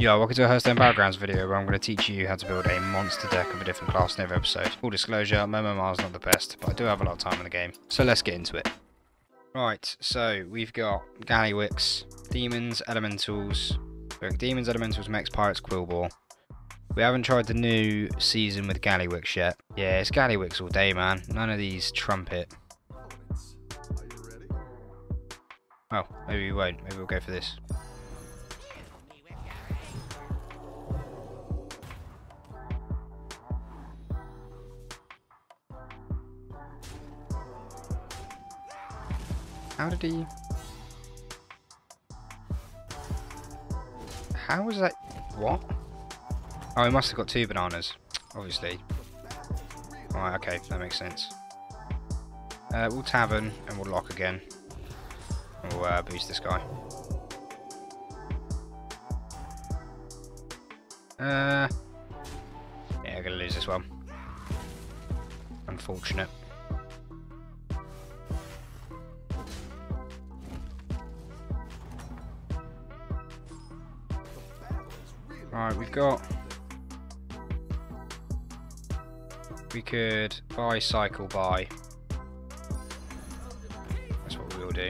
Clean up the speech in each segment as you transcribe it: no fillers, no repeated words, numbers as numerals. Yo, welcome to a Hearthstone Backgrounds video where I'm going to teach you how to build a monster deck of a different class in every episode. Full disclosure, my MMR is not the best, but I do have a lot of time in the game, so let's get into it. Right, so we've got Gallywix, Demons, Elementals, Mechs, Pirates, Quillball. We haven't tried the new season with Gallywix yet. Yeah, it's Gallywix all day, man. None of these trumpet. Well, maybe we won't. Maybe we'll go for this. How was that? What? Oh, he must have got two bananas, obviously. Alright, okay, that makes sense. We'll tavern and we'll lock again. And we'll boost this guy. Yeah, I'm gonna lose this one. Unfortunate. Alright, we've got... We could buy, cycle, buy. That's what we will do.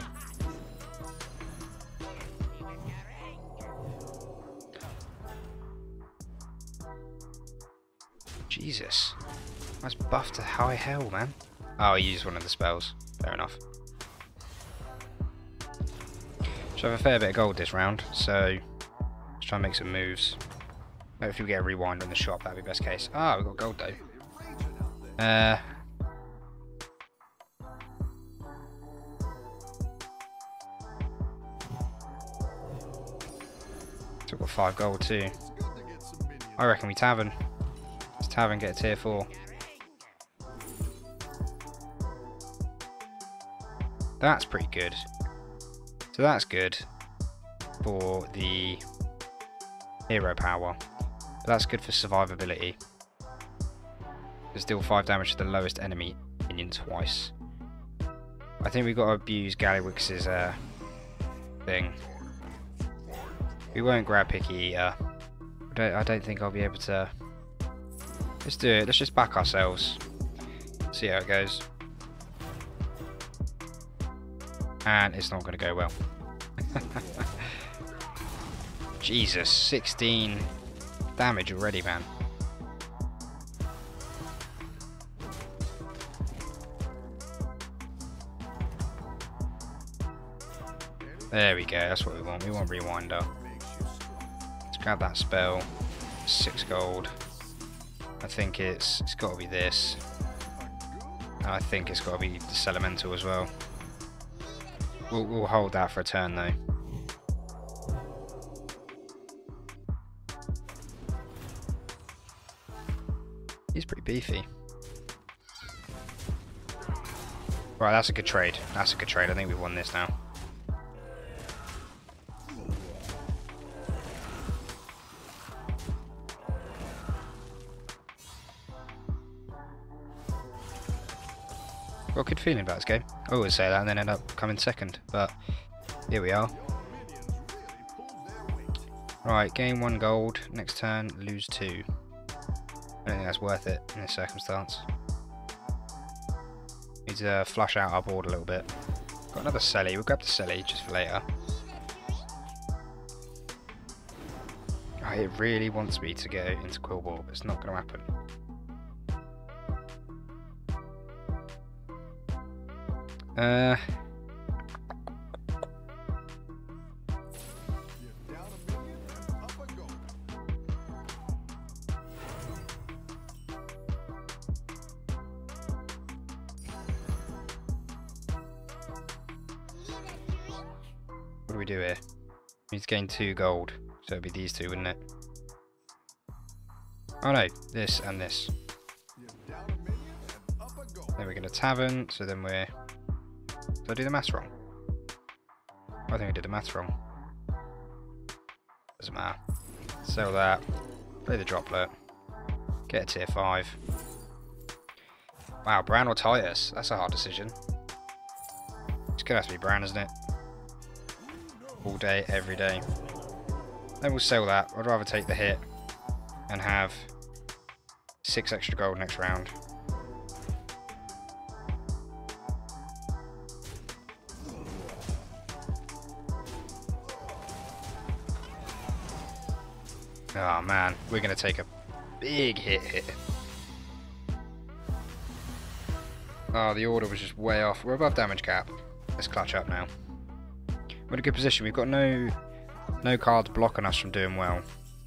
Jesus. That's buffed to high hell, man. Oh, he used one of the spells. Fair enough. So I have a fair bit of gold this round, so... Let's try and make some moves. Hopefully we get a rewinder in the shop, that'd be best case. Ah, we've got gold though. So we've got 5 gold too. I reckon we tavern. Let's tavern, get a tier 4. That's pretty good. So that's good for the hero power, but that's good for survivability. There's still 5 damage to the lowest enemy minion twice. I think we've got to abuse Gallywix's thing. We won't grab Picky Eater. I don't think I'll be able to. Let's do it. Let's just back ourselves. See how it goes. And it's not going to go well. Jesus, 16 damage already, man. There we go, that's what we want. We want Rewinder. Let's grab that spell. 6 gold. I think it's got to be this. And I think it's got to be this elemental as well. We'll hold that for a turn, though. He's pretty beefy. Right, that's a good trade. That's a good trade. I think we won this now. Got a good feeling about this game. I always say that and then end up coming second, but here we are. Right, gain 1 gold. Next turn, lose 2. I don't think that's worth it in this circumstance. Need to flush out our board a little bit. Got another Selly. We'll grab the Selly just for later. Oh, it really wants me to go into Quillball, but it's not going to happen. We do here. We need to gain 2 gold, so it'd be these two, wouldn't it? Oh no, this and this. Then we're gonna tavern, so then we're. Did I do the maths wrong? I think I did the maths wrong. Doesn't matter. Sell that. Play the droplet. Get a tier 5. Wow, Brann or Titus? That's a hard decision. It's gonna have to be Brann, isn't it? All day, every day. Then we'll sell that. I'd rather take the hit and have 6 extra gold next round. Oh man, we're going to take a big hit here. Oh, the order was just way off. We're above damage cap. Let's clutch up now. We're in a good position. We've got no cards blocking us from doing well.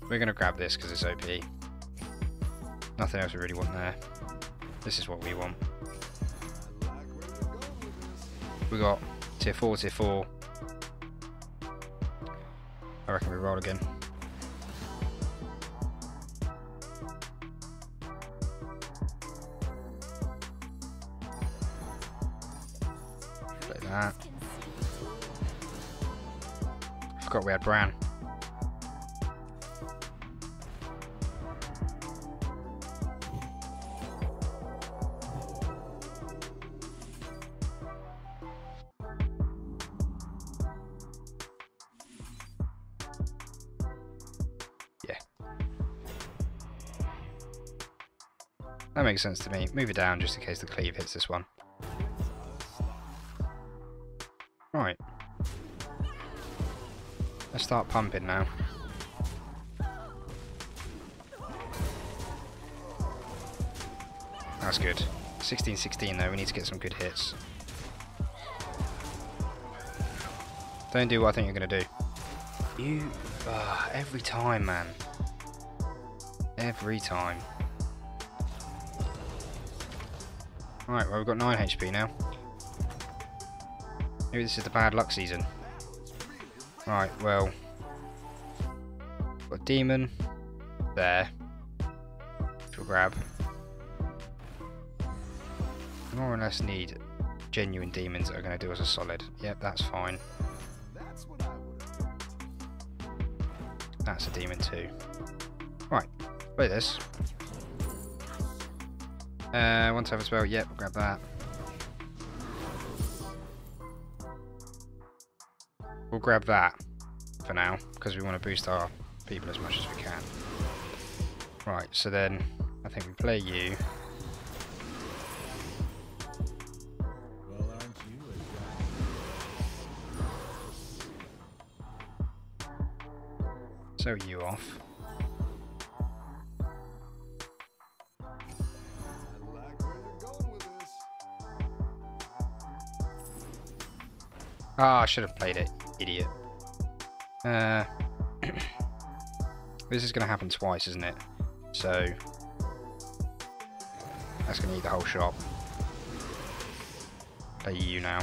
We're going to grab this because it's OP. Nothing else we really want there. This is what we want. We got tier 4, tier 4. I reckon we roll again. That. I forgot we had Brann. Yeah. That makes sense to me. Move it down just in case the cleave hits this one. Right, let's start pumping now. That's good. 16-16 though, we need to get some good hits. Don't do what I think you're going to do. You... every time, man. Every time. Alright, well we've got 9 HP now. Maybe this is the bad luck season. Right, well. Got a demon there. Which we'll grab. More or less need genuine demons that are going to do us a solid. Yep, that's fine. That's a demon too. Right, look at this. Once I have a spell, yep, we'll grab that. We'll grab that for now, because we want to boost our people as much as we can. Right, so then I think we play you. Well, aren't you a guy? So you off. Ah, I should have played it. Idiot. This is going to happen twice, isn't it? So that's going to eat the whole shop. Play you now.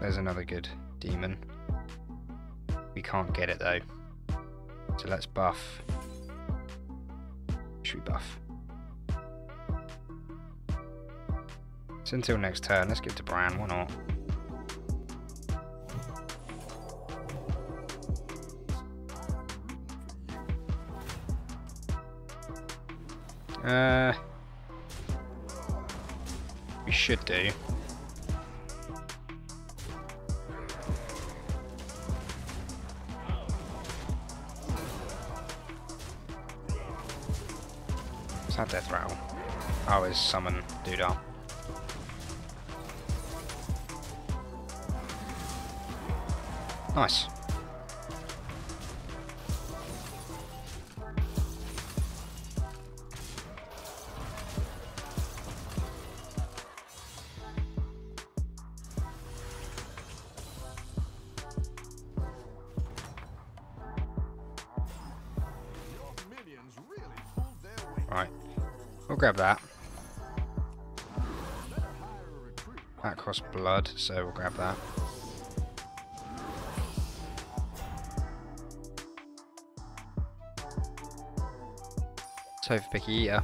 There's another good demon. We can't get it though. So let's buff. Should we buff? So until next turn, let's give it to Brann, why not? We should do. Is that Deathrattle? Oh, it's summon doodah. Nice. Right. We'll grab that. That costs blood, so we'll grab that. For Picky Eater.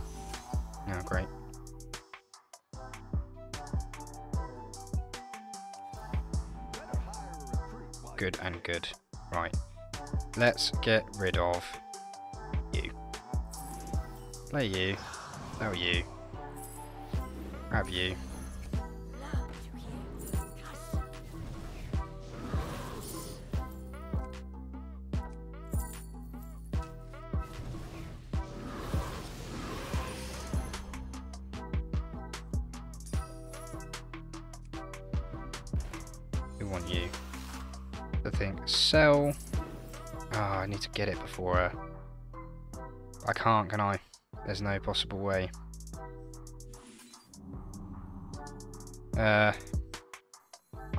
Oh, great. Good and good. Right. Let's get rid of you. Play you. Grab you. We want you. The thing. Sell. Ah, I need to get it before... I can't, can I? There's no possible way. I'm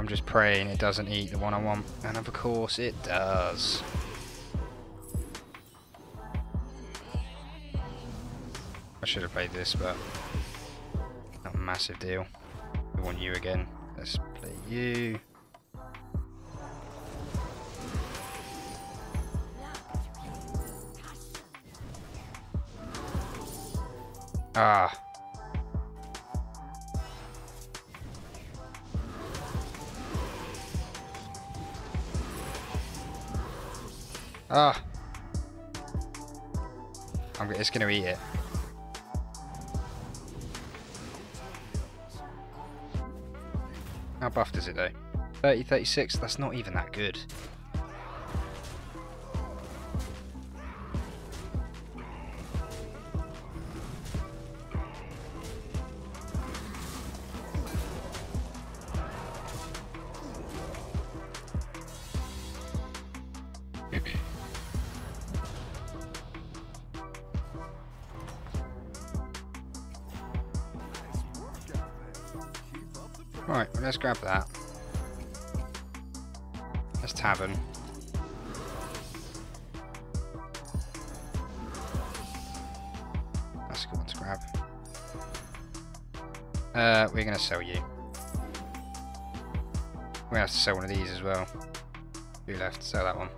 just praying it doesn't eat the one I want. And of course it does. I should have played this, but... not a massive deal. We want you again. Let's play you. Ah. Ah. It's going to eat it. How buffed is it though? 30, 36? That's not even that good. Right, let's grab that. Let's tavern. That's a good one to grab. We're going to sell you. We're going to have to sell one of these as well. Who left? Sell that one.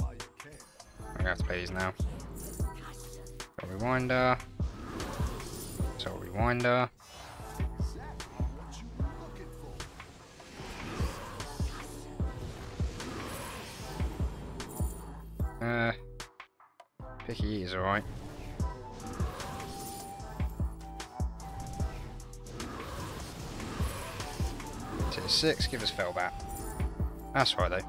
I'm going to have to play these now. Rewinder. So Rewinder. Picky Eater's alright. Tier 6, give us Felbat. That's right though.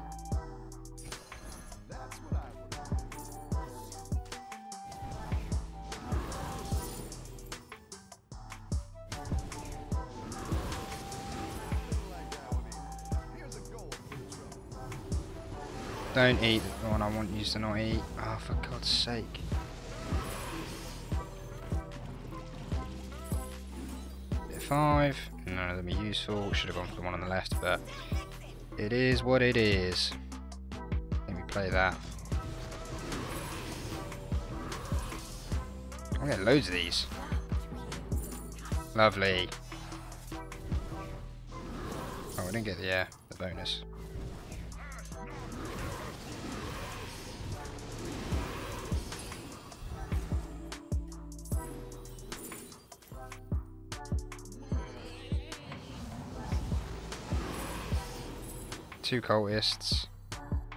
Don't eat the one I want you to not eat. Ah, oh, for God's sake. Bit 5. None of them are useful. Should have gone for the one on the left, but it is what it is. Let me play that. I'll get loads of these. Lovely. Oh, I didn't get the bonus. Two cultists. Does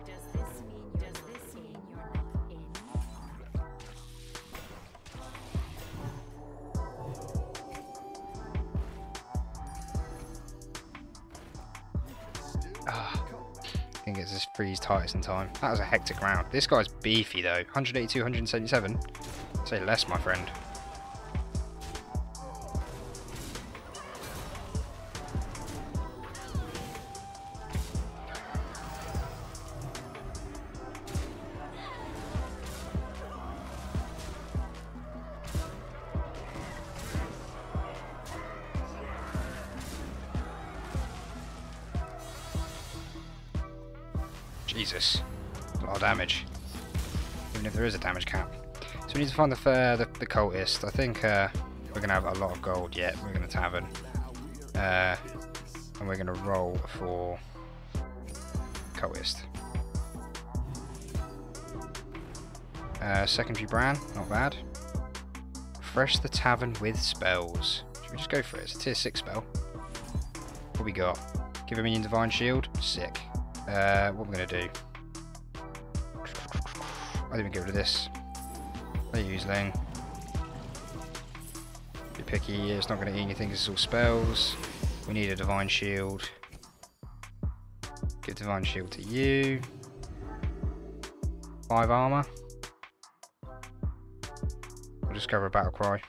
this mean you're not in? Ah, I think it's this freeze tightest in time. That was a hectic round. This guy's beefy though. 182, 177. Say less, my friend. Jesus, a lot of damage, even if there is a damage cap. So we need to find the cultist. I think we're going to have a lot of gold yet. We're going to tavern, and we're going to roll for cultist. Secondary Brann, not bad. Refresh the tavern with spells. Should we just go for it? It's a tier 6 spell. What we got? Give a minion Divine Shield, sick. What am I going to do? I didn't get rid of this. I use Ling. Be picky, it's not going to eat anything, it's all spells. We need a Divine Shield. Give Divine Shield to you. 5 armor. We'll discover a Battlecry.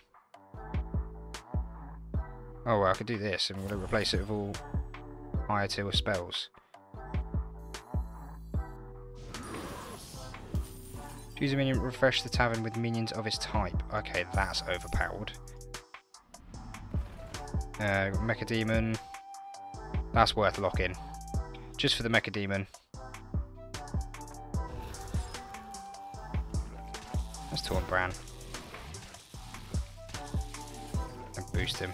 Oh, well, I could do this and we'll replace it with all higher tier spells. Choose a minion, refresh the tavern with minions of its type. Okay, that's overpowered. Mecha Demon. That's worth locking. Just for the Mecha Demon. Let's taunt Brann. And boost him.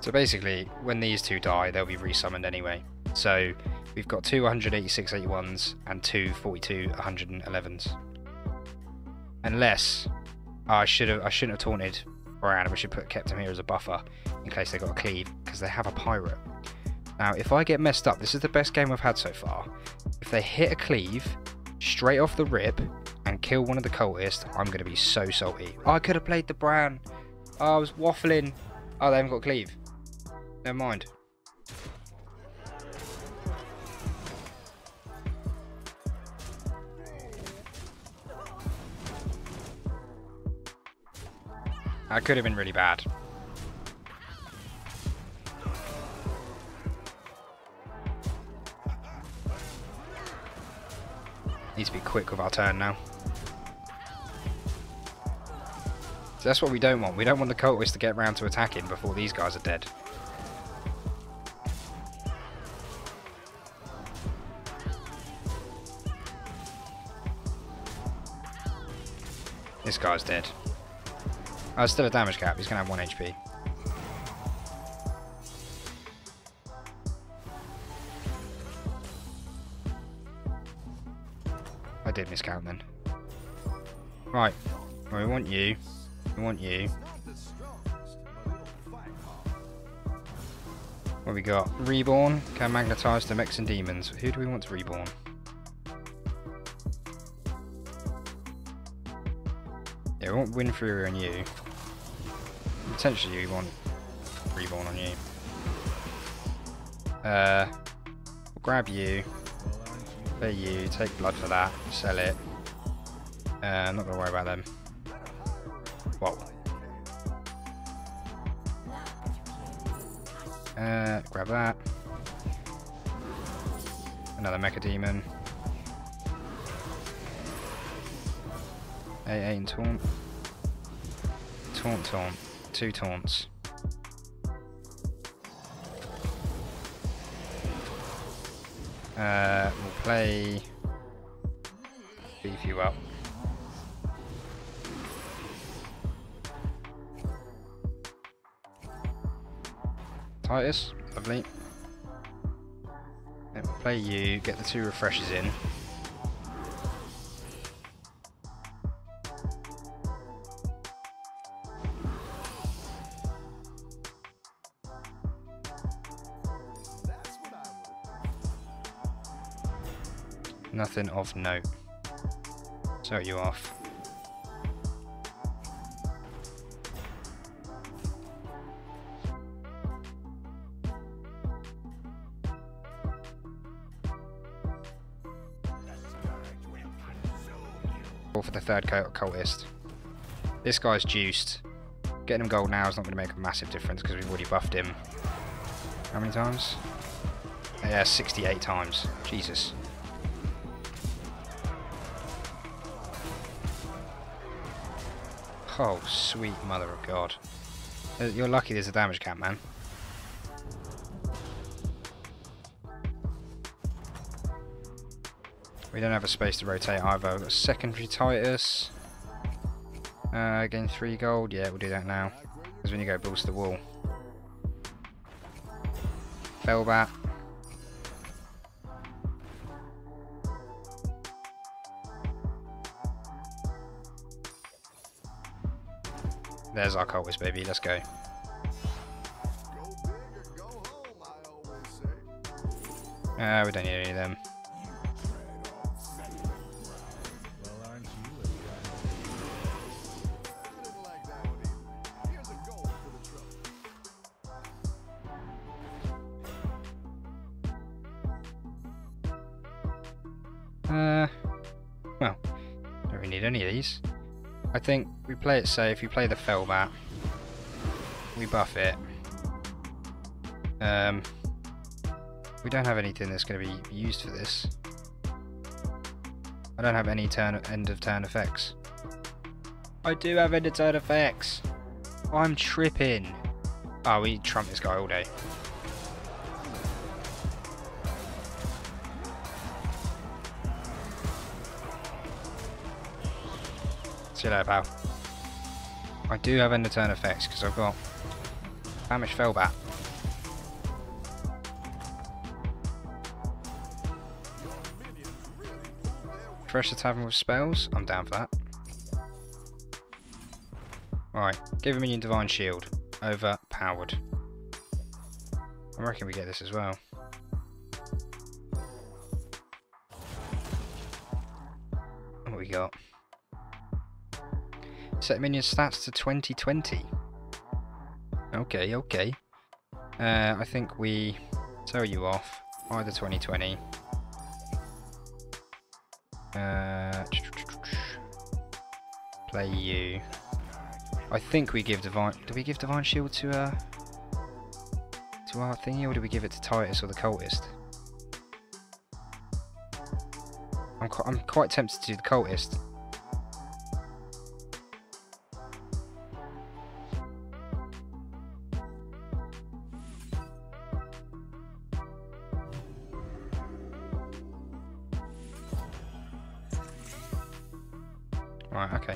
So basically, when these two die, they'll be resummoned anyway. So we've got two 186 81s and two 42 111s. Unless I shouldn't have taunted Brann. We should kept him here as a buffer in case they got a cleave, because they have a pirate. Now, if I get messed up, this is the best game I've had so far. If they hit a cleave straight off the rip and kill one of the cultists, I'm going to be so salty. I could have played the Brann. Oh, I was waffling. Oh, they haven't got a cleave. Never mind. That could have been really bad. Needs to be quick with our turn now. So that's what we don't want. We don't want the cultists to get round to attacking before these guys are dead. This guy's dead. Oh, it's still a damage cap. He's going to have 1 HP. I did miscount then. Right. Well, we want you. We want you. What have we got? Reborn. Can magnetize the mechs and demons. Who do we want to reborn? Yeah, we want Wind Fury on you. Potentially we want Reborn on you. We'll grab you. Play you. Take blood for that. Sell it. I'm not going to worry about them. Whoa. Grab that. Another Mecha Demon. 8-8 and taunt. Taunt. 2 taunts. We'll play... beef you up. Titus, lovely. Then we'll play you, get the 2 refreshes in. Nothing of note. So you off. For the third cultist. This guy's juiced. Getting him gold now is not going to make a massive difference because we've already buffed him. How many times? Yeah, 68 times. Jesus. Oh, sweet mother of God. You're lucky there's a damage cap, man. We don't have a space to rotate either. We've got secondary Titus. Gain 3 gold. Yeah, we'll do that now. Because when you go balls to the wall. Felbat. There's our cultist, baby. Let's go. We don't need any of them. Well, don't really need any of these. I think we play it safe. You play the Felbat. We buff it. We don't have anything that's going to be used for this. I don't have any end of turn effects. I do have end of turn effects. I'm tripping. Oh, we trump this guy all day. See you later, pal. I do have end of turn effects because I've got Famished Felbat. Fresh the tavern with spells. I'm down for that. Alright, give a minion Divine Shield. Overpowered. I reckon we get this as well. What we got? Set minion stats to 2020. Okay, okay. I think we tell you off. Either 2020. Play you. I think we give Divine... Do we give Divine Shield to our thingy, or do we give it to Titus or the Cultist? I'm quite tempted to do the Cultist. Right, okay.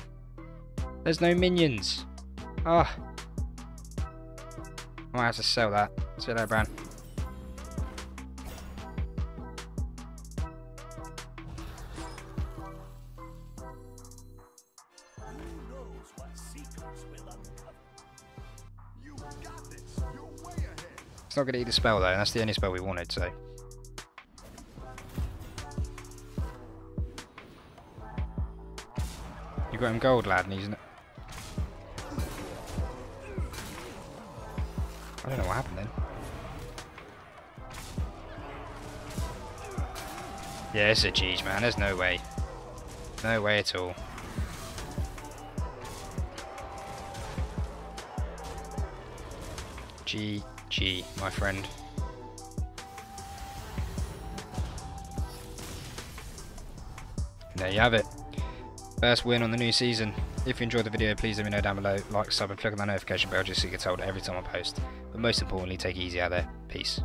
There's no minions. Ah, oh. I might have to sell that. See you later, Brann. It's not going to eat a spell though, and that's the only spell we wanted, so. You got him gold, lad, and he's not. I don't know what happened then. Yeah, it's a G's, man. There's no way. No way at all. GG, my friend. And there you have it. First win on the new season. If you enjoyed the video, please let me know down below. Like, sub and click on that notification bell just so you get told every time I post. But most importantly, take it easy out there. Peace.